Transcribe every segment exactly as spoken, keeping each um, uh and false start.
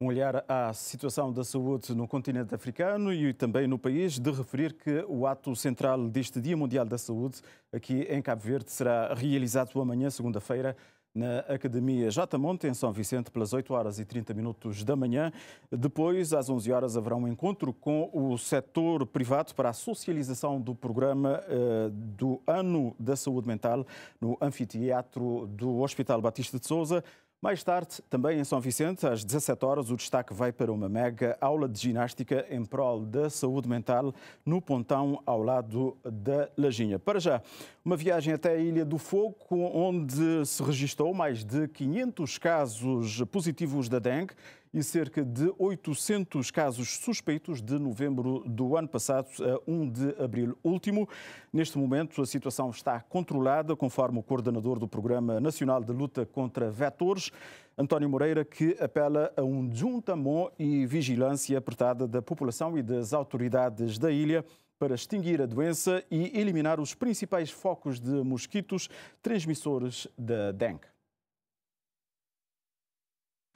Um olhar à situação da saúde no continente africano e também no país, de referir que o ato central deste Dia Mundial da Saúde, aqui em Cabo Verde, será realizado amanhã, segunda-feira, na Academia Jatamonte, em São Vicente, pelas oito horas e trinta minutos da manhã. Depois, às onze horas, haverá um encontro com o setor privado para a socialização do programa eh, do Ano da Saúde Mental no anfiteatro do Hospital Batista de Souza. Mais tarde, também em São Vicente, às dezassete horas, o destaque vai para uma mega aula de ginástica em prol da saúde mental no Pontão, ao lado da Lajinha. Para já, uma viagem até a Ilha do Fogo, onde se registrou mais de quinhentos casos positivos da dengue e cerca de oitocentos casos suspeitos de novembro do ano passado a um de abril último. Neste momento, a situação está controlada, conforme o coordenador do Programa Nacional de Luta contra Vetores, António Moreira, que apela a um juntamão e vigilância apertada da população e das autoridades da ilha para extinguir a doença e eliminar os principais focos de mosquitos transmissores da dengue.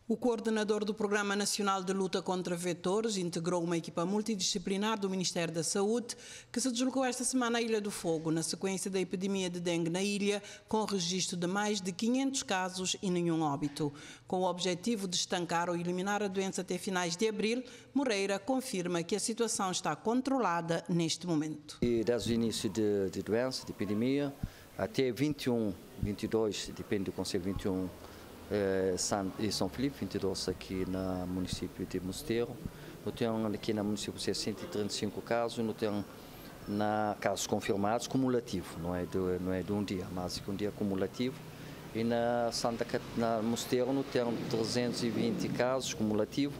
O coordenador do Programa Nacional de Luta contra Vetores integrou uma equipa multidisciplinar do Ministério da Saúde que se deslocou esta semana à Ilha do Fogo, na sequência da epidemia de dengue na ilha, com registro de mais de quinhentos casos e nenhum óbito. Com o objetivo de estancar ou eliminar a doença até finais de abril, Moreira confirma que a situação está controlada neste momento. E desde o início de, de doença, de epidemia, até vinte e um, vinte e dois, depende do Conselho vinte e um, e São Filipe, vinte e dois aqui no município de Mosteiro. Nós temos aqui no município cento e trinta e cinco casos, nós temos na, casos confirmados cumulativos, não é, de, não é de um dia, mas de um dia cumulativo. E na Santa Catarina, no Mosteiro, nós temos trezentos e vinte casos cumulativos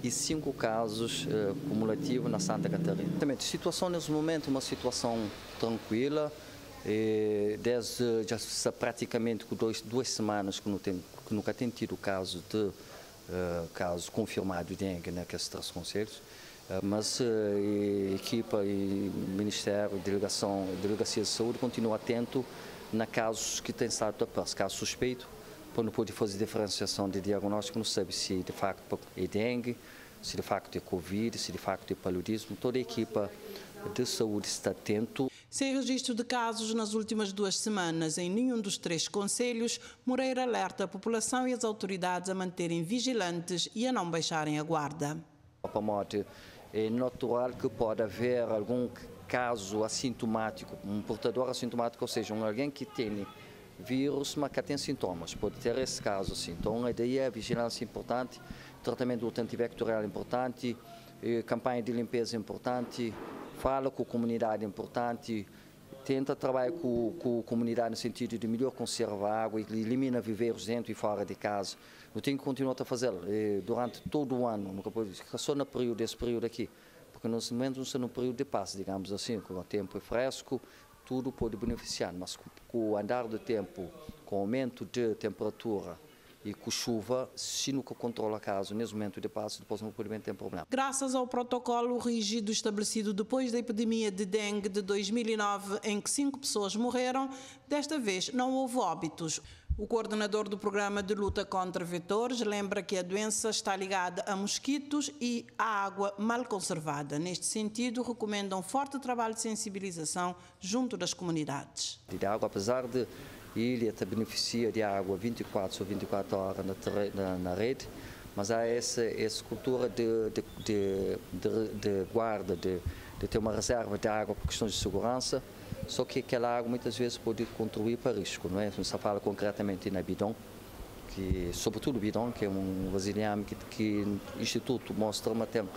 e cinco casos eh, cumulativos na Santa Catarina. Também, a situação nesse momento é uma situação tranquila. E desde já praticamente dois, duas semanas que, não tem, que nunca tem tido caso de uh, caso confirmado de dengue naqueles três conselhos, uh, mas uh, a equipa e o Ministério, delegação, Delegacia de Saúde continua atento na casos que têm estado a passo, caso suspeito, para não poder fazer diferenciação de diagnóstico, não sabe se de facto é dengue, se de facto é Covid, se de facto é paludismo. Toda a equipa de saúde está atento. Sem registro de casos nas últimas duas semanas em nenhum dos três concelhos, Moreira alerta a população e as autoridades a manterem vigilantes e a não baixarem a guarda. É natural que pode haver algum caso assintomático, um portador assintomático, ou seja, alguém que tem vírus, mas que tem sintomas, pode ter esse caso assim. Então, daí a vigilância é importante, tratamento antivectorial importante, campanha de limpeza importante, fala com a comunidade importante, tenta trabalhar com, com a comunidade no sentido de melhor conservar a água e elimina viveiros dentro e fora de casa. Eu tenho que continuar a fazer durante todo o ano, nunca pode, só no período, esse período aqui, porque nós não estamos num período de paz, digamos assim, quando o tempo é fresco, tudo pode beneficiar, mas com o andar do tempo, com o aumento de temperatura, e com chuva, se nunca controla caso, nesse momento de passo, depois não pode bem ter problema. Graças ao protocolo rígido estabelecido depois da epidemia de dengue de dois mil e nove, em que cinco pessoas morreram, desta vez não houve óbitos. O coordenador do Programa de Luta contra Vetores lembra que a doença está ligada a mosquitos e à água mal conservada. Neste sentido, recomenda um forte trabalho de sensibilização junto das comunidades. De água, apesar de a ilha beneficia de água vinte e quatro sobre vinte e quatro horas na, na, na rede, mas há essa, essa cultura de, de, de, de, de guarda, de, de ter uma reserva de água por questões de segurança, só que aquela água muitas vezes pode contribuir para risco, não é? Não se fala concretamente na bidão, que, sobretudo bidão, que é um vasilhame que, que o Instituto mostra, mas tem,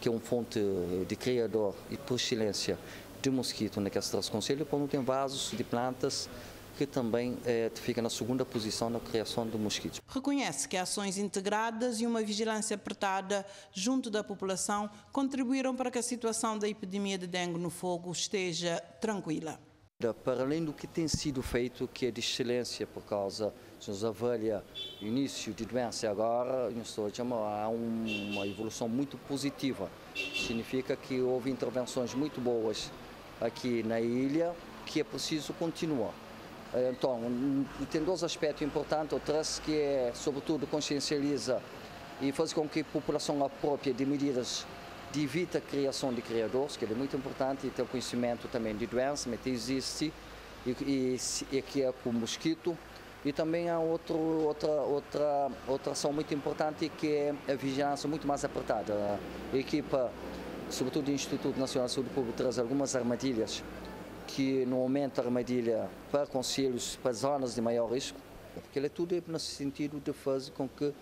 que é uma fonte de criador e por excelência de mosquito naqueles três conselhos, quando tem vasos de plantas, que também eh, fica na segunda posição na criação de mosquitos. Reconhece que ações integradas e uma vigilância apertada junto da população contribuíram para que a situação da epidemia de dengue no fogo esteja tranquila. Para além do que tem sido feito, que é de excelência, por causa, se nos avalia o início de doença agora, há uma evolução muito positiva. Significa que houve intervenções muito boas aqui na ilha, que é preciso continuar. Então, tem dois aspectos importantes, o três que é, sobretudo, consciencializa e fazer com que a população apropie de medidas de evita a criação de criadores, que é muito importante, e ter o conhecimento também de doenças, mas existe, e, e, e que é com o mosquito. E também há outro, outra, outra, outra ação muito importante, que é a vigilância muito mais apertada. A equipa, sobretudo do Instituto Nacional de Saúde Pública, traz algumas armadilhas, que no aumento a armadilha para conselhos, para zonas de maior risco, porque ele é tudo no sentido de fazer com que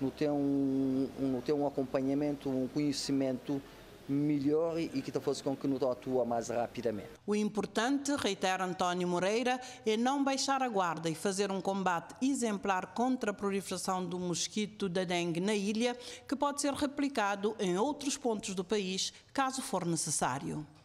não tem um, não tem um acompanhamento, um conhecimento melhor e que está fazendo com que não atua mais rapidamente. O importante, reitera António Moreira, é não baixar a guarda e fazer um combate exemplar contra a proliferação do mosquito da dengue na ilha, que pode ser replicado em outros pontos do país, caso for necessário.